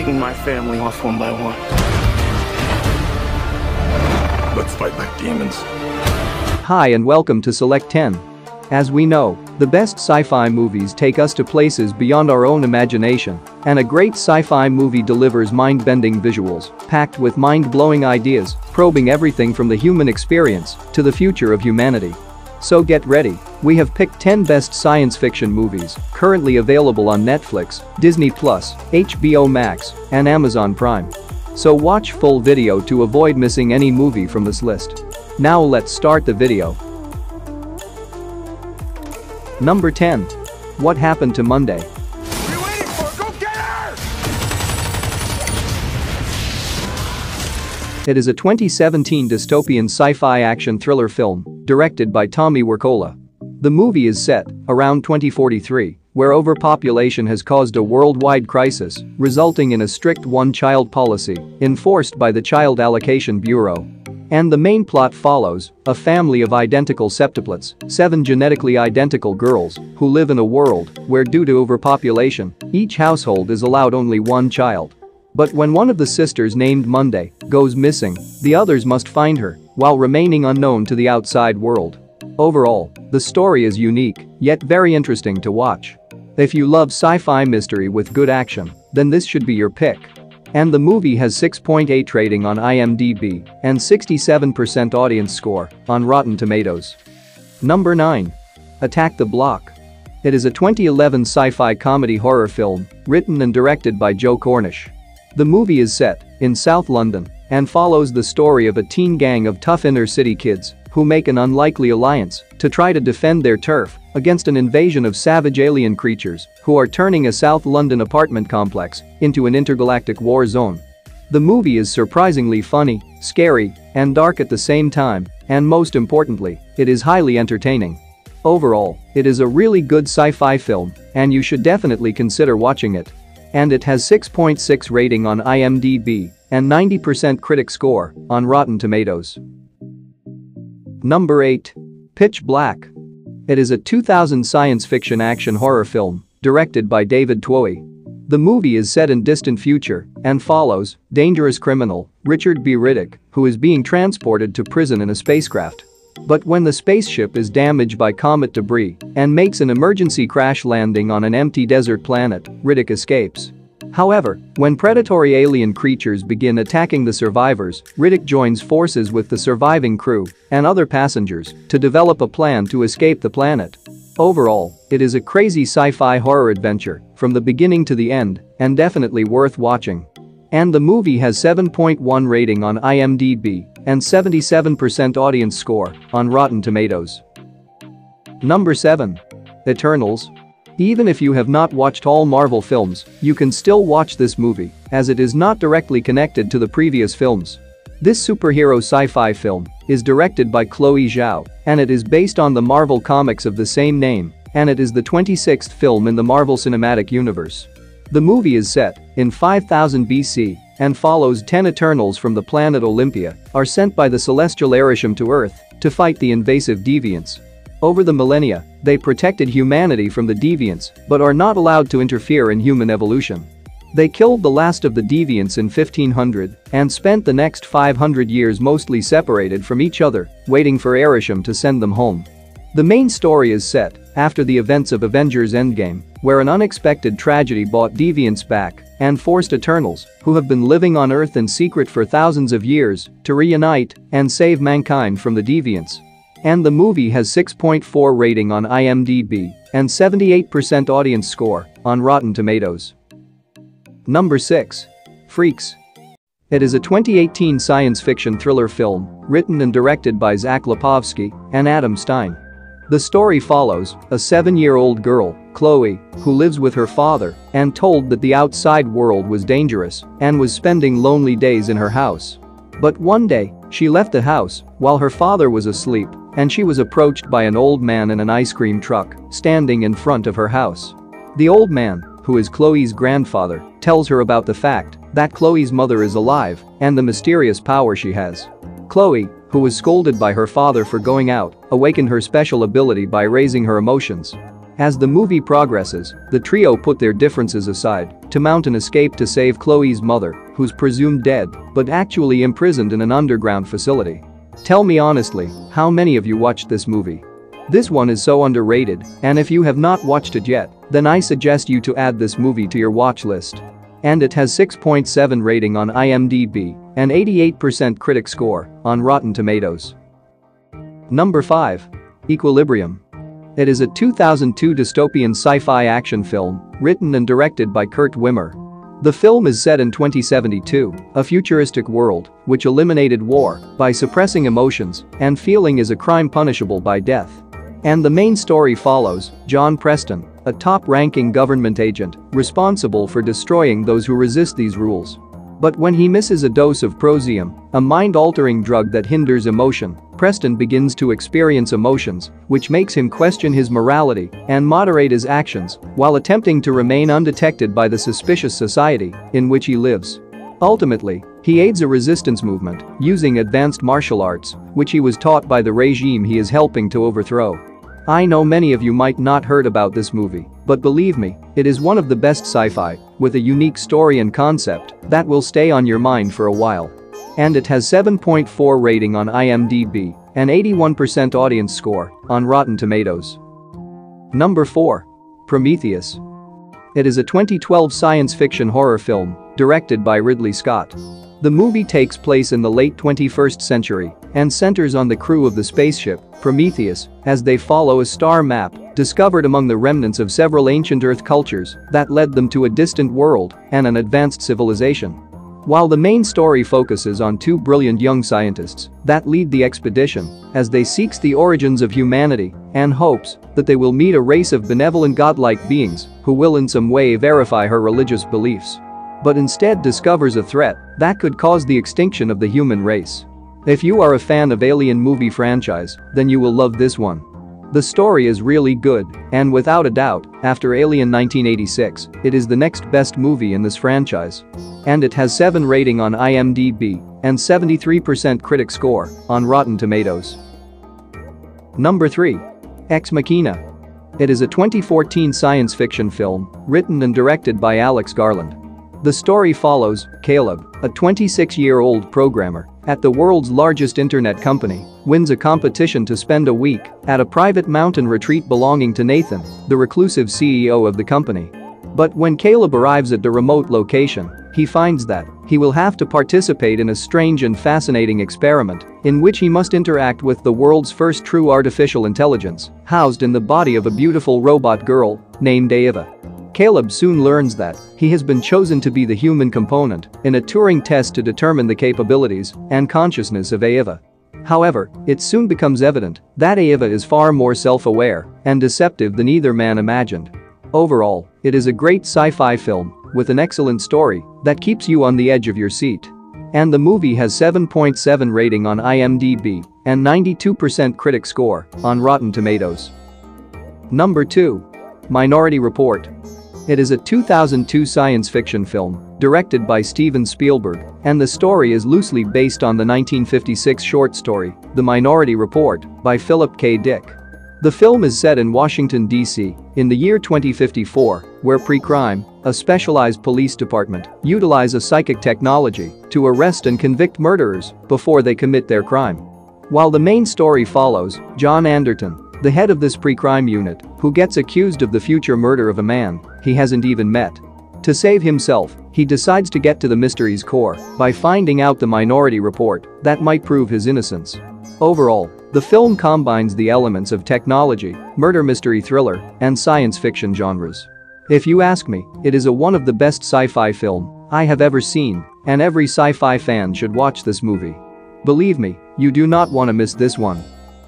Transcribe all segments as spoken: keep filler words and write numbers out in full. taking my family off one by one. Let's fight like demons. Hi and welcome to Select ten. As we know, the best sci-fi movies take us to places beyond our own imagination, and a great sci-fi movie delivers mind-bending visuals, packed with mind-blowing ideas, probing everything from the human experience to the future of humanity. So get ready, we have picked ten best science fiction movies currently available on Netflix, Disney plus, H B O Max, and Amazon Prime. So watch full video to avoid missing any movie from this list. Now let's start the video. Number ten. What Happened to Monday? What are you waiting for? Go get her! It is a twenty seventeen dystopian sci-fi action thriller film, directed by Tommy Wirkola. The movie is set around twenty forty-three, where overpopulation has caused a worldwide crisis, resulting in a strict one-child policy enforced by the Child Allocation Bureau. And the main plot follows a family of identical septuplets, seven genetically identical girls, who live in a world where, due to overpopulation, each household is allowed only one child. But when one of the sisters, named Monday, goes missing, the others must find her while remaining unknown to the outside world. Overall, the story is unique, yet very interesting to watch. If you love sci-fi mystery with good action, then this should be your pick. And the movie has six point eight rating on IMDb and sixty-seven percent audience score on Rotten Tomatoes. Number nine. Attack the Block. It is a twenty eleven sci-fi comedy horror film written and directed by Joe Cornish. The movie is set in South London and follows the story of a teen gang of tough inner-city kids who make an unlikely alliance to try to defend their turf against an invasion of savage alien creatures who are turning a South London apartment complex into an intergalactic war zone. The movie is surprisingly funny, scary, and dark at the same time, and most importantly, it is highly entertaining. Overall, it is a really good sci-fi film, and you should definitely consider watching it. And it has six point six rating on IMDb and ninety percent critic score on Rotten Tomatoes. Number eight. Pitch Black. It is a two thousand science fiction action horror film directed by David Twohy. The movie is set in distant future and follows dangerous criminal Richard B. Riddick, who is being transported to prison in a spacecraft. But when the spaceship is damaged by comet debris and makes an emergency crash landing on an empty desert planet, Riddick escapes. However, when predatory alien creatures begin attacking the survivors, Riddick joins forces with the surviving crew and other passengers to develop a plan to escape the planet. Overall, it is a crazy sci-fi horror adventure from the beginning to the end and definitely worth watching. And the movie has seven point one rating on IMDb and seventy-seven percent audience score on Rotten Tomatoes. Number seven. Eternals. Even if you have not watched all Marvel films, you can still watch this movie, as it is not directly connected to the previous films. This superhero sci-fi film is directed by Chloe Zhao, and it is based on the Marvel comics of the same name, and it is the twenty-sixth film in the Marvel Cinematic Universe. The movie is set in five thousand B C and follows ten Eternals from the planet Olympia are sent by the celestial Arishem to Earth to fight the invasive deviants. Over the millennia, they protected humanity from the deviants but are not allowed to interfere in human evolution. They killed the last of the deviants in fifteen hundred and spent the next five hundred years mostly separated from each other, waiting for Arishem to send them home. The main story is set after the events of Avengers Endgame, where an unexpected tragedy brought deviants back and forced Eternals, who have been living on Earth in secret for thousands of years, to reunite and save mankind from the deviants. And the movie has six point four rating on IMDb and seventy-eight percent audience score on Rotten Tomatoes. Number six. Freaks. It is a twenty eighteen science fiction thriller film written and directed by Zach Lepovsky and Adam Stein. The story follows a seven-year-old girl, Chloe, who lives with her father and told that the outside world was dangerous and was spending lonely days in her house. But one day, she left the house while her father was asleep, and she was approached by an old man in an ice cream truck standing in front of her house. The old man, who is Chloe's grandfather, tells her about the fact that Chloe's mother is alive and the mysterious power she has. Chloe, who was scolded by her father for going out, awakened her special ability by raising her emotions. As the movie progresses, the trio put their differences aside to mount an escape to save Chloe's mother, who's presumed dead, but actually imprisoned in an underground facility. Tell me honestly, how many of you watched this movie? This one is so underrated, and if you have not watched it yet, then I suggest you to add this movie to your watch list. And it has six point seven rating on IMDb and eighty-eight percent critic score on Rotten Tomatoes. Number five. Equilibrium. It is a two thousand two dystopian sci-fi action film, written and directed by Kurt Wimmer. The film is set in twenty seventy-two, a futuristic world which eliminated war by suppressing emotions, and feeling is a crime punishable by death. And the main story follows John Preston, a top-ranking government agent responsible for destroying those who resist these rules. But when he misses a dose of Prozium, a mind-altering drug that hinders emotion, Preston begins to experience emotions, which makes him question his morality and moderate his actions while attempting to remain undetected by the suspicious society in which he lives. Ultimately, he aids a resistance movement using advanced martial arts, which he was taught by the regime he is helping to overthrow. I know many of you might not heard about this movie, but believe me, it is one of the best sci-fi, with a unique story and concept that will stay on your mind for a while. And it has seven point four rating on IMDb and eighty-one percent audience score on Rotten Tomatoes. Number four. Prometheus. It is a twenty twelve science fiction horror film directed by Ridley Scott. The movie takes place in the late twenty-first century and centers on the crew of the spaceship Prometheus as they follow a star map discovered among the remnants of several ancient Earth cultures that led them to a distant world and an advanced civilization. While the main story focuses on two brilliant young scientists that lead the expedition as they seek the origins of humanity and hopes that they will meet a race of benevolent godlike beings who will in some way verify her religious beliefs, but instead discovers a threat that could cause the extinction of the human race. If you are a fan of alien movie franchise, then you will love this one. The story is really good, and without a doubt, after Alien nineteen eighty-six, it is the next best movie in this franchise. And it has seven rating on IMDb and seventy-three percent critic score on Rotten Tomatoes. Number three. Ex Machina. It is a twenty fourteen science fiction film written and directed by Alex Garland. The story follows Caleb, a twenty-six-year-old programmer at the world's largest internet company, wins a competition to spend a week at a private mountain retreat belonging to Nathan, the reclusive C E O of the company. But when Caleb arrives at the remote location, he finds that he will have to participate in a strange and fascinating experiment in which he must interact with the world's first true artificial intelligence, housed in the body of a beautiful robot girl named Ava. Caleb soon learns that he has been chosen to be the human component in a Turing test to determine the capabilities and consciousness of Ava. However, it soon becomes evident that Ava is far more self-aware and deceptive than either man imagined. Overall, it is a great sci-fi film with an excellent story that keeps you on the edge of your seat. And the movie has seven point seven rating on IMDb and ninety-two percent critic score on Rotten Tomatoes. Number two. Minority Report. It is a two thousand two science fiction film directed by Steven Spielberg, and the story is loosely based on the nineteen fifty-six short story The Minority Report by Philip K. Dick. The film is set in Washington, D C in the year twenty fifty-four, where PreCrime, a specialized police department, utilize a psychic technology to arrest and convict murderers before they commit their crime. While the main story follows John Anderton, the head of this pre-crime unit, who gets accused of the future murder of a man he hasn't even met. To save himself, he decides to get to the mystery's core by finding out the minority report that might prove his innocence. Overall, the film combines the elements of technology, murder mystery thriller, and science fiction genres. If you ask me, it is a one of the best sci-fi film I have ever seen, and every sci-fi fan should watch this movie. Believe me, you do not want to miss this one.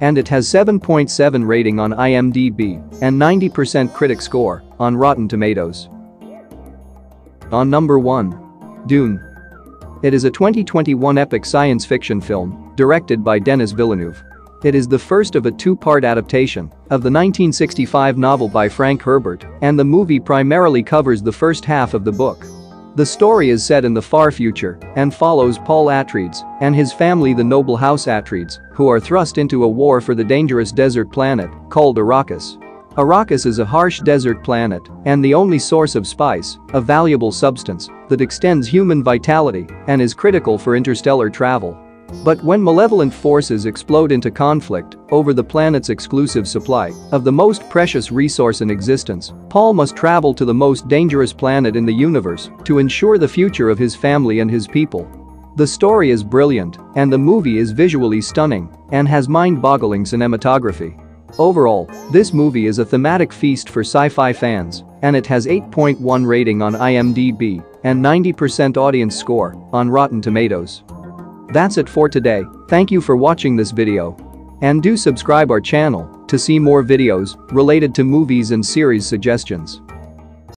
And it has seven point seven rating on IMDb and ninety percent critic score on Rotten Tomatoes. On Number one. Dune. It is a twenty twenty-one epic science fiction film directed by Denis Villeneuve. It is the first of a two-part adaptation of the nineteen sixty-five novel by Frank Herbert, and the movie primarily covers the first half of the book. The story is set in the far future and follows Paul Atreides and his family, the noble house Atreides, who are thrust into a war for the dangerous desert planet called Arrakis. Arrakis is a harsh desert planet and the only source of spice, a valuable substance that extends human vitality and is critical for interstellar travel. But when malevolent forces explode into conflict over the planet's exclusive supply of the most precious resource in existence, Paul must travel to the most dangerous planet in the universe to ensure the future of his family and his people. The story is brilliant, and the movie is visually stunning and has mind-boggling cinematography. Overall, this movie is a thematic feast for sci-fi fans, and it has eight point one rating on I M D B and ninety percent audience score on Rotten Tomatoes. That's it for today. Thank you for watching this video. And do subscribe our channel to see more videos related to movies and series suggestions.